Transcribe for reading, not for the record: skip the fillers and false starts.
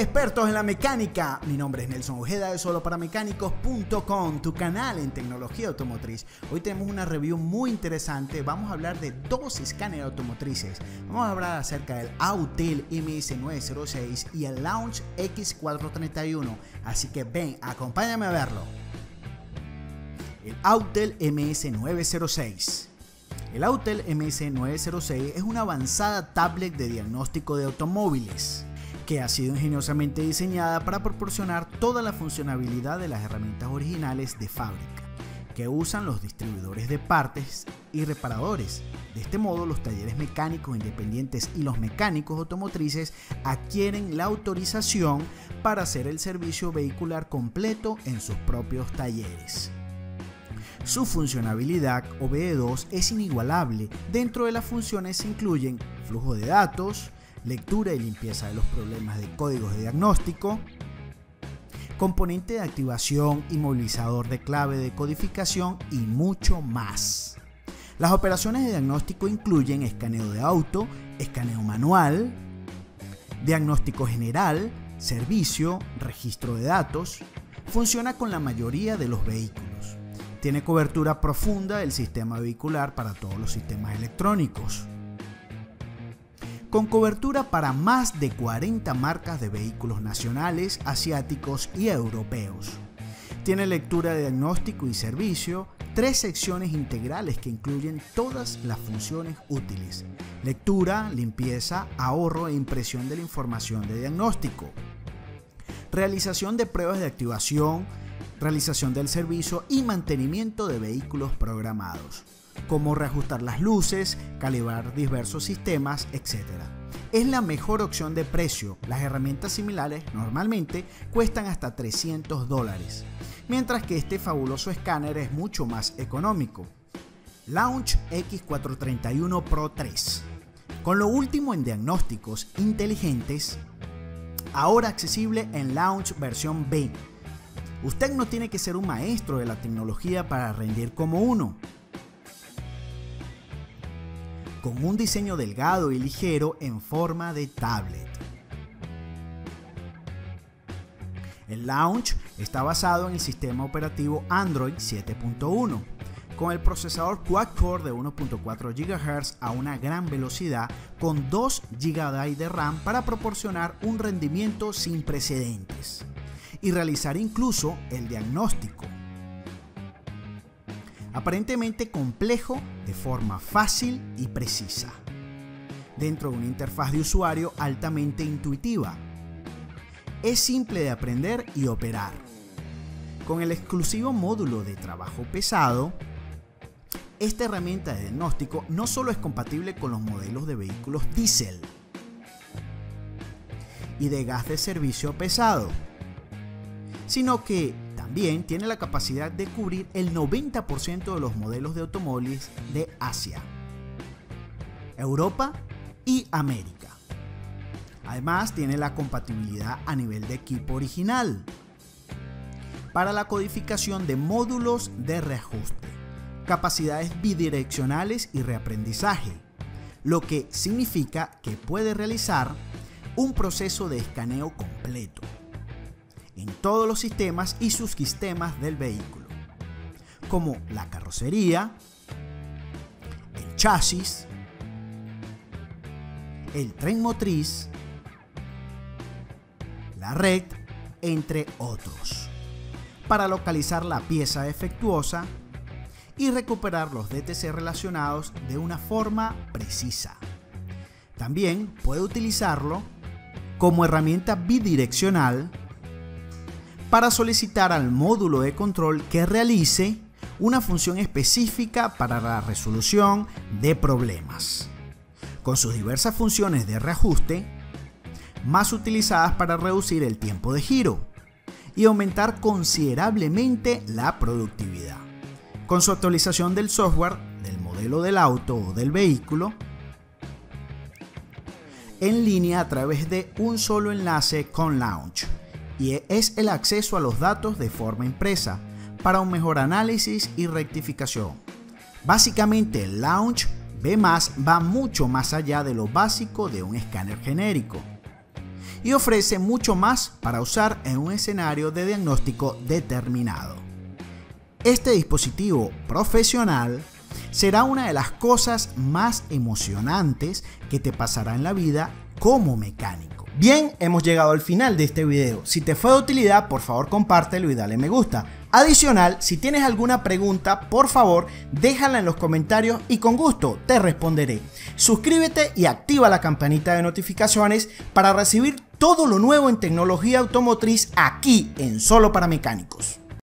expertos en la mecánica. Mi nombre es Nelson Ojeda de SoloParaMecánicos.com, tu canal en tecnología automotriz. Hoy tenemos una review muy interesante. Vamos a hablar de dos escáneres automotrices. Vamos a hablar acerca del Autel MS906 y el Launch X431. Así que ven, acompáñame a verlo. El Autel MS906. El Autel MS906 es una avanzada tablet de diagnóstico de automóviles que ha sido ingeniosamente diseñada para proporcionar toda la funcionalidad de las herramientas originales de fábrica que usan los distribuidores de partes y reparadores. De este modo, los talleres mecánicos independientes y los mecánicos automotrices adquieren la autorización para hacer el servicio vehicular completo en sus propios talleres. Su funcionalidad OBD2 es inigualable. Dentro de las funciones se incluyen flujo de datos, lectura y limpieza de los problemas de códigos de diagnóstico, componente de activación y movilizador de clave de codificación y mucho más. Las operaciones de diagnóstico incluyen escaneo de auto, escaneo manual, diagnóstico general, servicio, registro de datos. Funciona con la mayoría de los vehículos. Tiene cobertura profunda del sistema vehicular para todos los sistemas electrónicos, con cobertura para más de 40 marcas de vehículos nacionales, asiáticos y europeos. Tiene lectura de diagnóstico y servicio, tres secciones integrales que incluyen todas las funciones útiles: lectura, limpieza, ahorro e impresión de la información de diagnóstico, realización de pruebas de activación, realización del servicio y mantenimiento de vehículos programados, como reajustar las luces, calibrar diversos sistemas, etc. Es la mejor opción de precio. Las herramientas similares normalmente cuestan hasta $300, mientras que este fabuloso escáner es mucho más económico. Launch X431 Pro 3. Con lo último en diagnósticos inteligentes, ahora accesible en Launch versión B. Usted no tiene que ser un maestro de la tecnología para rendir como uno. Con un diseño delgado y ligero en forma de tablet. El Launch está basado en el sistema operativo Android 7.1, con el procesador Quad-Core de 1.4 GHz a una gran velocidad, con 2 GB de RAM para proporcionar un rendimiento sin precedentes y realizar incluso el diagnóstico. Aparentemente complejo, de forma fácil y precisa, dentro de una interfaz de usuario altamente intuitiva. Es simple de aprender y operar. Con el exclusivo módulo de trabajo pesado, esta herramienta de diagnóstico no solo es compatible con los modelos de vehículos diésel y de gas de servicio pesado, sino que también tiene la capacidad de cubrir el 90% de los modelos de automóviles de Asia, Europa y América. Además, tiene la compatibilidad a nivel de equipo original para la codificación de módulos de reajuste, capacidades bidireccionales y reaprendizaje, lo que significa que puede realizar un proceso de escaneo completo en todos los sistemas y subsistemas del vehículo, como la carrocería, el chasis, el tren motriz, la red, entre otros, para localizar la pieza defectuosa y recuperar los DTC relacionados de una forma precisa. También puede utilizarlo como herramienta bidireccional para solicitar al módulo de control que realice una función específica para la resolución de problemas, con sus diversas funciones de reajuste más utilizadas para reducir el tiempo de giro y aumentar considerablemente la productividad. Con su actualización del software del modelo del auto o del vehículo en línea a través de un solo enlace con Launch, y es el acceso a los datos de forma impresa para un mejor análisis y rectificación. Básicamente, el Launch B+ va mucho más allá de lo básico de un escáner genérico y ofrece mucho más para usar en un escenario de diagnóstico determinado. Este dispositivo profesional será una de las cosas más emocionantes que te pasará en la vida como mecánico. Bien, hemos llegado al final de este video. Si te fue de utilidad, por favor compártelo y dale me gusta. Adicional, si tienes alguna pregunta, por favor déjala en los comentarios y con gusto te responderé. Suscríbete y activa la campanita de notificaciones para recibir todo lo nuevo en tecnología automotriz aquí en Solo para Mecánicos.